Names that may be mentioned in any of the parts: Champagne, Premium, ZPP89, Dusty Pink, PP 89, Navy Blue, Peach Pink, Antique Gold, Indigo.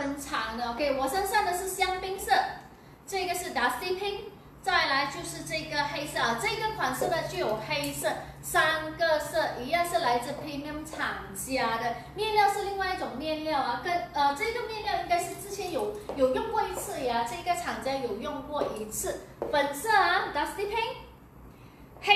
分长的 ，OK， 我身上的是香槟色，这个是 Dusty Pink， 再来就是这个黑色啊，这个款式呢就有黑色三个色，一样是来自 Premium 厂家的，面料是另外一种面料啊，跟这个面料应该是之前有用过一次呀、啊，这个厂家有用过一次，粉色啊 Dusty Pink， 黑。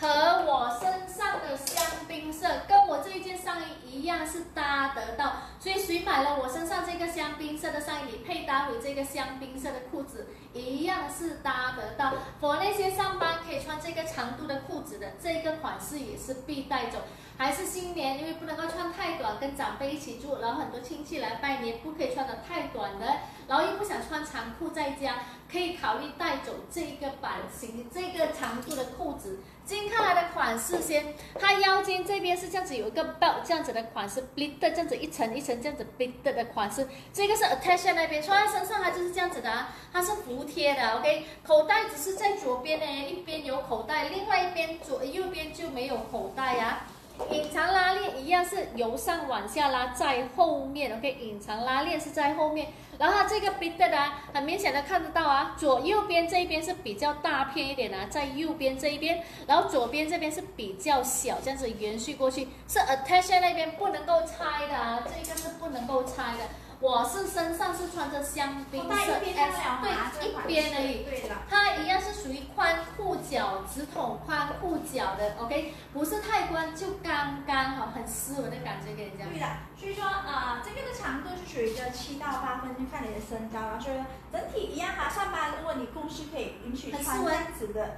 和我身上的香槟色跟我这一件上衣一样是搭得到，所以谁买了我身上这个香槟色的上衣，你配搭回这个香槟色的裤子，一样是搭得到。for 那些上班可以穿这个长度的裤子的，这个款式也是必带走。还是新年，因为不能够穿太短，跟长辈一起住，然后很多亲戚来拜年，不可以穿得太短的，然后又不想穿长裤在家，可以考虑带走这个版型、这个长度的裤子。 今天看来的款式先，它腰间这边是这样子有一个 belt 这样子的款式 ，pleated 这样子一层一层这样子 pleated 的款式，这个是 attach 那边穿在身上它就是这样子的、啊，它是服帖的 ，OK。口袋只是在左边呢，一边有口袋，另外一边右边就没有口袋呀、啊。隐藏拉链一样是由上往下拉在后面 ，OK。隐藏拉链是在后面，然后它这个 pleated 啊，很明显的看得到啊，左右边这一边是比较大片一点啊，在右边这一边。 然后左边这边是比较小，这样子延续过去是 attach 那边不能够拆的啊，这个是不能够拆的。我是身上是穿着香槟色 S， 对，一边而已。它一样是属于宽裤脚，直筒宽裤脚的 ，OK， 不是太宽就刚刚好，很斯文的感觉给人家。对的，所以说这个的长度是属于一个7到8分，就看你的身高啊。所以整体一样哈、啊，上班如果你公司可以允许穿这样子的。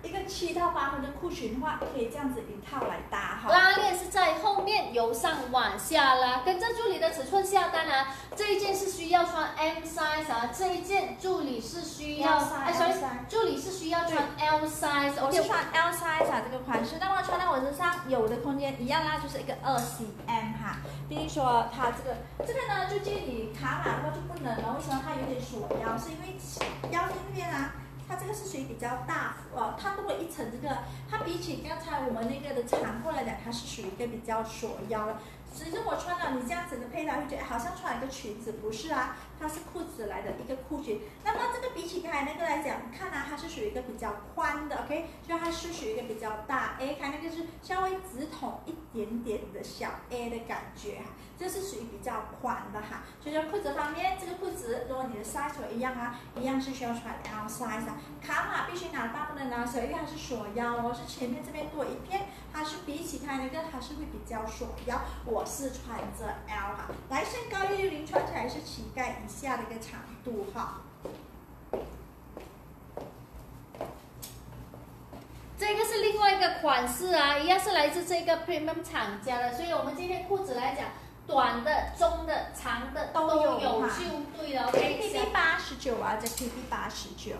一个7到8分的裤裙的话，可以这样子一套来搭哈。拉链是在后面，由上往下拉，跟着助理的尺寸下单啊。这一件是需要穿 M size 啊，这一件助理是需要，助理是需要穿 L size， 我是穿 L size 啊这个款式，那么穿到我身上有的空间一样啦，就是一个2cm 哈。毕竟说它这个呢，就建议你卡码的话就不能了，为什么它有点锁腰？是因为腰间这边啊。 它这个是属于比较大，它多了一层这个，它比起刚才我们那个的长裤来讲，它是属于一个比较锁腰的。其实我穿了你这样子的配搭，会觉得好像穿了一个裙子，不是啊，它是裤子来的一个裤裙。那么这个比起刚才那个来讲，看啊，它是属于一个比较宽的 ，OK， 所以它是属于一个比较大 A， 看那个是稍微直筒一点点的小 A 的感觉哈，这是属于比较宽的哈。所以说裤子方面，这个裤子如果你的 size 一样啊，一样是需要穿 L size 啊。卡码必须拿大，不能拿小，因为它是锁腰哦，是前面这边多一片，它是比起它那个它是会比较锁腰。我是穿着 L 哈，来身高160，穿起来是膝盖以下的一个长度哈。这个是另外一个款式啊，一样是来自这个 Premium 厂家的，所以我们今天裤子来讲，短的、中的、长的都有就对了。PP 89啊，这 PP 89，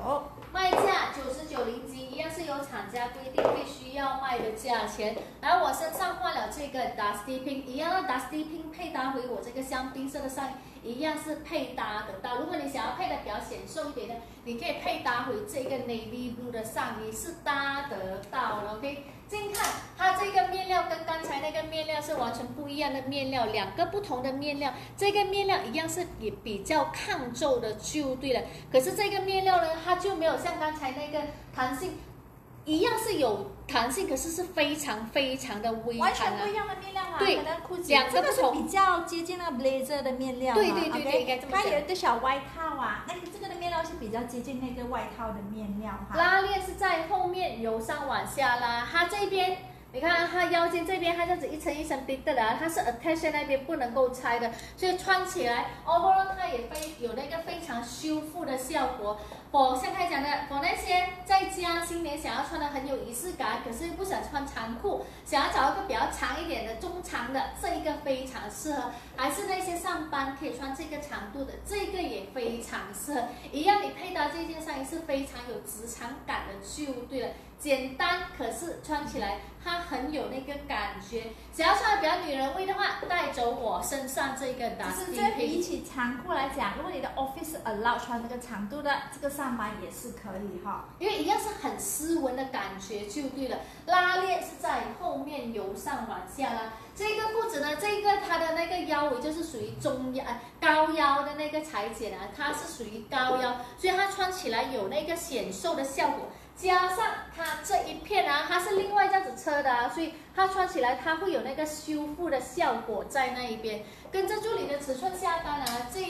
卖价99.09，一样是由厂家规定必须要卖的价钱。然后我身上换了这个 Dusty Pink， 一样的 Dusty Pink 配搭回我这个香槟色的上衣，一样是配搭得到。如果你想要配的比较显瘦一点的，你可以配搭回这个 Navy Blue 的上衣，是搭得到的 ，OK。 近看它这个面料跟刚才那个面料是完全不一样的面料，两个不同的面料。这个面料一样是也比较抗皱的，就对了。可是这个面料呢，它就没有像刚才那个弹性，一样是有弹性，可是是非常非常的微弹啊。完全不一样的面料啊，对，两个不同。比较接近那 blazer 的面料、啊，对对对对， okay， 应该这么讲。它有一个小外套啊，那这个的面料是比较接近那个外套的面料哈、啊。拉链是在后面，由上往下拉，它这边。 你看它腰间这边，它这样子一层一层逼的啊，它是 attach 那边不能够拆的，所以穿起来 overall 它也有那个非常修复的效果。我像他讲的，我那些在家新年想要穿的很有仪式感，可是又不想穿长裤，想要找一个比较长一点的中长的，这一个非常适合。还是那些上班可以穿这个长度的，这个也非常适合。一样，你配搭这件上衣是非常有职场感的，就对了，简单可是穿起来它。它很有那个感觉。只要穿得比较女人味的话，带走我身上这个打底。就是比起长裤来讲，如果你的 office allow 穿这个长度的，这个上班也是可以哈，因为一样是很斯文的感觉就对了。拉链是在后面由上往下啦。这个裤子呢，这个它的那个腰围就是属于中腰高腰的那个裁剪啊，它是属于高腰，所以它穿起来有那个显瘦的效果。 加上它这一片啊，它是另外这样子车的啊，所以它穿起来它会有那个修复的效果在那一边。跟着助理的尺寸下单啊，这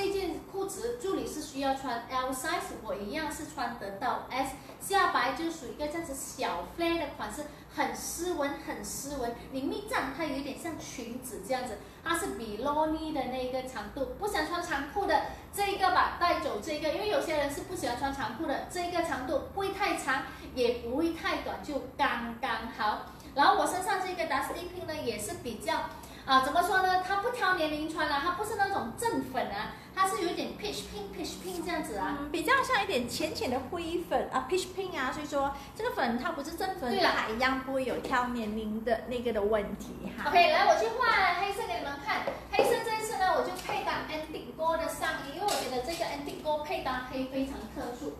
一件裤子助理是需要穿 L size， 我一样是穿得到 S。下摆就属于一个这样子小 flare 的款式，很斯文，很斯文。你密站它有点像裙子这样子，它是below knee的那个长度。不想穿长裤的这个吧，带走这个，因为有些人是不喜欢穿长裤的，这个长度不会太长，也不会太短，就刚刚好。然后我身上这个 Dusty Pink 呢，也是比较。 啊，怎么说呢？它不挑年龄穿啦、啊，它不是那种正粉啊，它是有点 peach pink peach pink 这样子啊，比较像一点浅浅的灰粉啊 peach pink 啊，所以说这个粉它不是正粉，对了，它一样不会有挑年龄的那个的问题哈。OK， 来我去换黑色给你们看，黑色这次呢我就配搭 Indigo 的上衣，因为我觉得这个 Indigo 配搭黑非常特殊。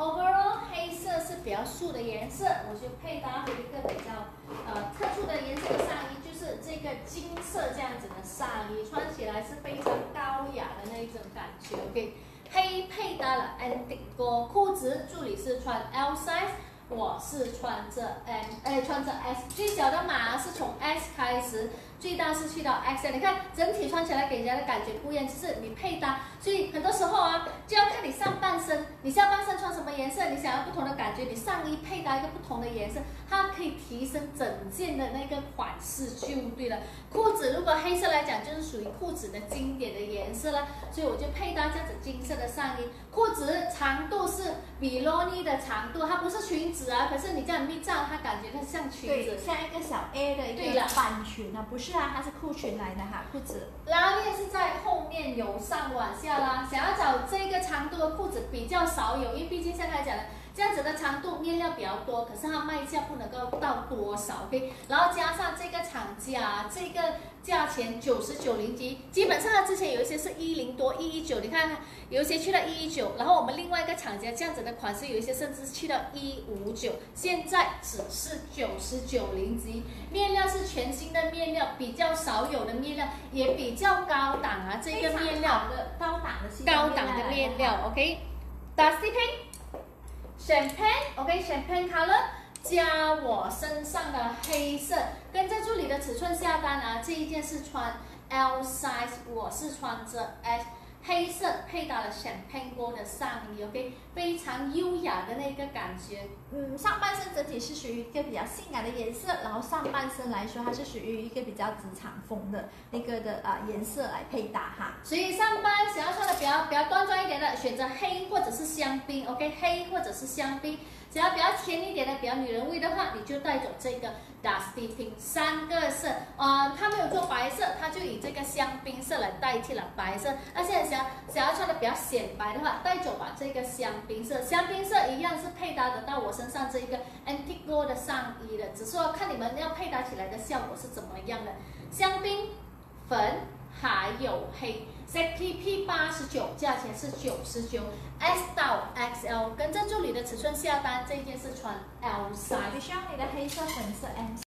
Overall 黑色是比较素的颜色，我就配搭回一个比较特殊的颜色的上衣，就是这个金色这样子的上衣，穿起来是非常高雅的那一种感觉。OK， 黑配搭了 Indigo 裤子，助理是穿 L size， 我是穿着 S， 最小的码是从 S 开始，最大是去到 XL。你看整体穿起来给人家的感觉不一样，就是你配搭，所以很多时候啊就要看你上半身，你下半身穿什么颜色，你想要不同的感觉，你上衣配搭一个不同的颜色，它可以提升整件的那个款式就对了。裤子如果黑色来讲，就是属于裤子的经典的颜色啦，所以我就配搭这样子金色的上衣。裤子长度是below knee的长度，它不是裙子啊，可是你这样密罩，它感觉它像裙子，像一个小 A 的一个短裙啊，不是啊，它是裤裙来的哈，裤子。拉链是在后面由上往下啦，想要找这个长度的裤子比较少有，因为毕竟像他讲的。 这样子的长度面料比较多，可是它卖价不能够到多少 ，OK？ 然后加上这个厂家，这个价钱99.09，基本上它之前有一些是10多、119，你看有一些去到119，然后我们另外一个厂家这样子的款式有一些甚至去到159，现在只是99.09，面料是全新的面料，比较少有的面料，也比较高档啊，这个面料的高档的面料 ，OK？ Dusty Pink。 Champagne，OK， Champagne color 加我身上的黑色，跟着助理的尺寸下单啊。这一件是穿 L size， 我是穿着 S， 黑色配搭了 Champagne gold 的上衣 ，OK， 非常优雅的那个感觉。嗯，上半身整体是属于一个比较性感的颜色，然后上半身来说它是属于一个比较职场风的那个的颜色来配搭哈。所以上班想要穿的比较端庄一点的，选择黑或者是香槟 ，OK， 黑或者是香槟。只要比较甜一点的、比较女人味的话，你就带走这个 Dusty Pink 三个色。它没有做白色，它就以这个香槟色来代替了白色。那现在想要穿的比较显白的话，带走吧这个香槟色。香槟色一样是配搭得到我身上这一个 Antique Gold 的上衣的，只是说看你们要配搭起来的效果是怎么样的。香槟粉。 还有黑 ZPP 89，价钱是99 ，S 到 XL， 跟着助理的尺寸下单，这件是穿 L 3。你需要你的黑色、粉色、M。